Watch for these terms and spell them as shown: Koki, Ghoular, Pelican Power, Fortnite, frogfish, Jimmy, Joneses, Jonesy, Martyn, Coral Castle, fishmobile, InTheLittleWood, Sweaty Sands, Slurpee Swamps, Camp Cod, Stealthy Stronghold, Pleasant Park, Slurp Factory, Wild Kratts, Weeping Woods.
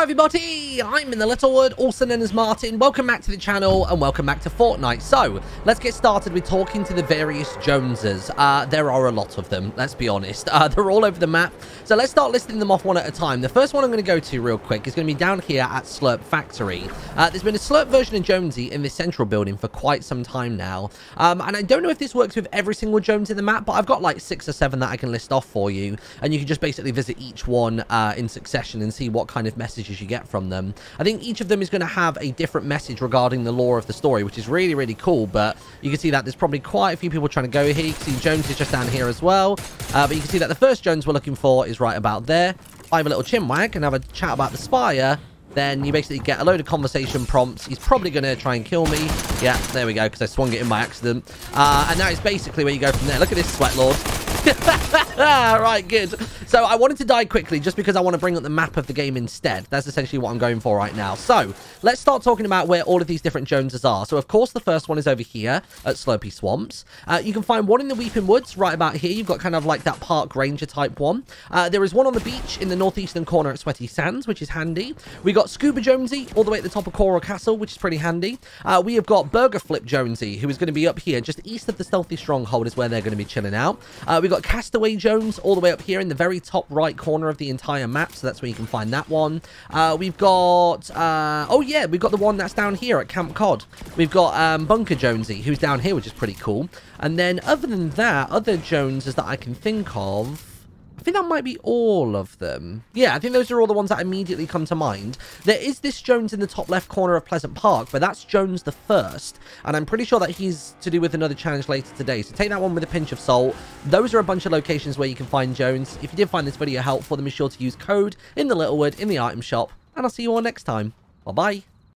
Hello everybody, I'm InTheLittleWood, also known as Martyn. Welcome back to the channel and welcome back to Fortnite. So, let's get started with talking to the various Joneses. There are a lot of them, let's be honest. They're all over the map. So let's start listing them off one at a time. The first one I'm going to go to real quick is going to be down here at Slurp Factory. There's been a Slurp version of Jonesy in this central building for quite some time now. And I don't know if this works with every single Jones in the map, but I've got like 6 or 7 that I can list off for you. And you can just basically visit each one in succession and see what kind of messages you get from them. I think each of them is going to have a different message regarding the lore of the story, which is really, really cool. But you can see that there's probably quite a few people trying to go here. You can see Jones is just down here as well. But you can see that the first Jones we're looking for is right about there. I have a little chinwag and have a chat about the spire. Then you basically get a load of conversation prompts. He's probably going to try and kill me. Yeah, there we go, because I swung it in by accident. And now it's basically where you go from there. Look at this sweat lord. Right, good. So I wanted to die quickly just because I want to bring up the map of the game instead. That's essentially what I'm going for right now. So let's start talking about where all of these different Joneses are. So of course the first one is over here at Slurpee Swamps. You can find one in the Weeping Woods right about here. You've got kind of like that park ranger type one. There is one on the beach in the northeastern corner at Sweaty Sands, which is handy. We got Scuba Jonesy all the way at the top of Coral Castle, which is pretty handy. We have got Burger Flip Jonesy, who is going to be up here just east of the Stealthy Stronghold is where they're going to be chilling out. We've got Castaway Jones all the way up here in the very top right corner of the entire map, so that's where you can find that one. We've got, oh yeah, we've got the one that's down here at Camp Cod. We've got Bunker Jonesy, who's down here, which is pretty cool. And then other than that, other Joneses that I can think of, I think that might be all of them. Yeah, I think those are all the ones that immediately come to mind. There is this Jones in the top left corner of Pleasant Park, but that's Jones the First, and I'm pretty sure that he's to do with another challenge later today, so take that one with a pinch of salt. Those are a bunch of locations where you can find Jones. If you did find this video helpful, then be sure to use code InTheLittleWood in the item shop, and I'll see you all next time. Bye-bye.